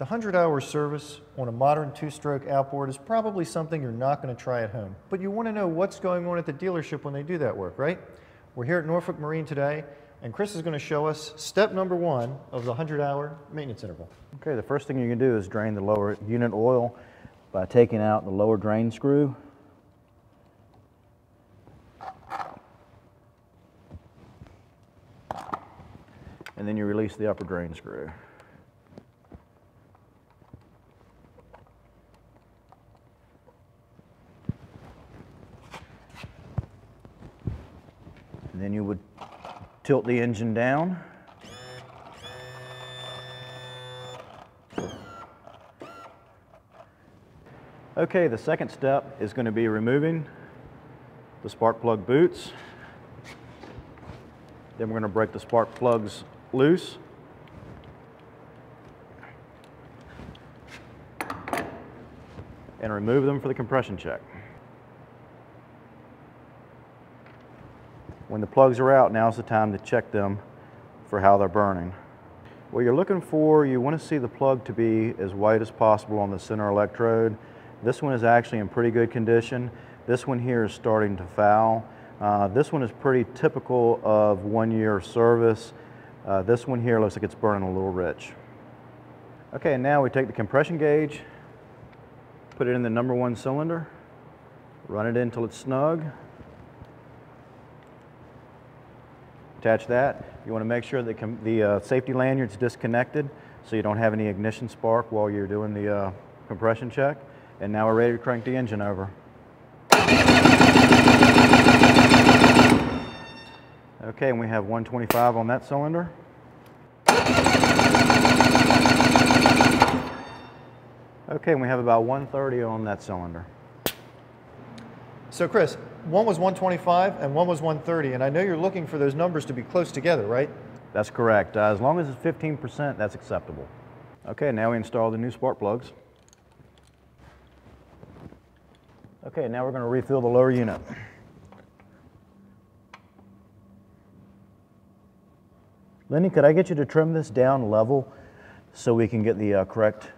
The 100-hour service on a modern two-stroke outboard is probably something you're not going to try at home, but you want to know what's going on at the dealership when they do that work, right? We're here at Norfolk Marine today, and Chris is going to show us step number one of the 100-hour maintenance interval. Okay, the first thing you can do is drain the lower unit oil by taking out the lower drain screw. And then you release the upper drain screw. And then you would tilt the engine down. Okay, the second step is going to be removing the spark plug boots. Then we're going to break the spark plugs loose. And remove them for the compression check. When the plugs are out, now's the time to check them for how they're burning. What you're looking for, you want to see the plug to be as white as possible on the center electrode. This one is actually in pretty good condition. This one here is starting to foul. This one is pretty typical of 1 year service. This one here looks like it's burning a little rich. Okay, and now we take the compression gauge, put it in the number one cylinder, run it in till it's snug. Attach that. You want to make sure that the safety lanyard's disconnected so you don't have any ignition spark while you're doing the compression check. And now we're ready to crank the engine over. Okay, and we have 125 on that cylinder. Okay, and we have about 130 on that cylinder. So Chris, one was 125 and one was 130, and I know you're looking for those numbers to be close together, right? That's correct. As long as it's 15%, that's acceptable. Okay, now we install the new spark plugs. Okay, now we're going to refill the lower unit. Lenny, could I get you to trim this down level so we can get the correct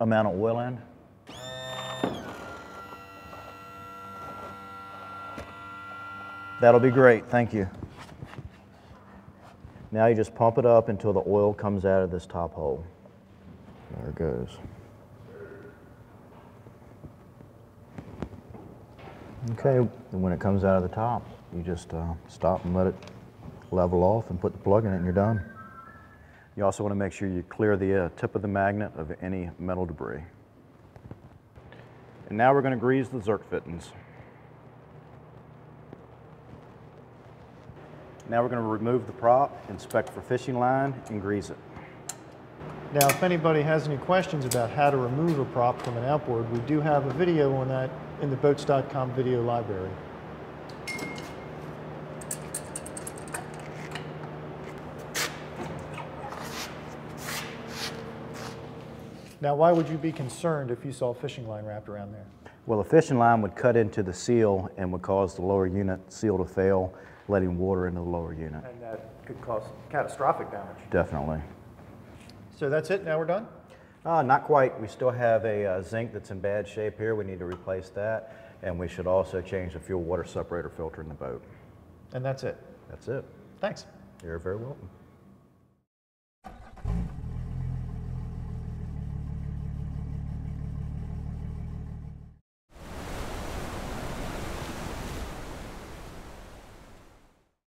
amount of oil in? That'll be great, thank you. Now you just pump it up until the oil comes out of this top hole. There it goes. Okay, and when it comes out of the top, you just stop and let it level off and put the plug in it and you're done. You also want to make sure you clear the tip of the magnet of any metal debris. And now we're going to grease the Zerk fittings. Now we're going to remove the prop, inspect for fishing line, and grease it. Now, if anybody has any questions about how to remove a prop from an outboard, we do have a video on that in the boats.com video library. Now, why would you be concerned if you saw a fishing line wrapped around there? Well, a fishing line would cut into the seal and would cause the lower unit seal to fail, letting water into the lower unit. And that could cause catastrophic damage. Definitely. So that's it, now we're done? Not quite. We still have a zinc that's in bad shape here. We need to replace that. And we should also change the fuel water separator filter in the boat. And that's it? That's it. Thanks. You're very welcome.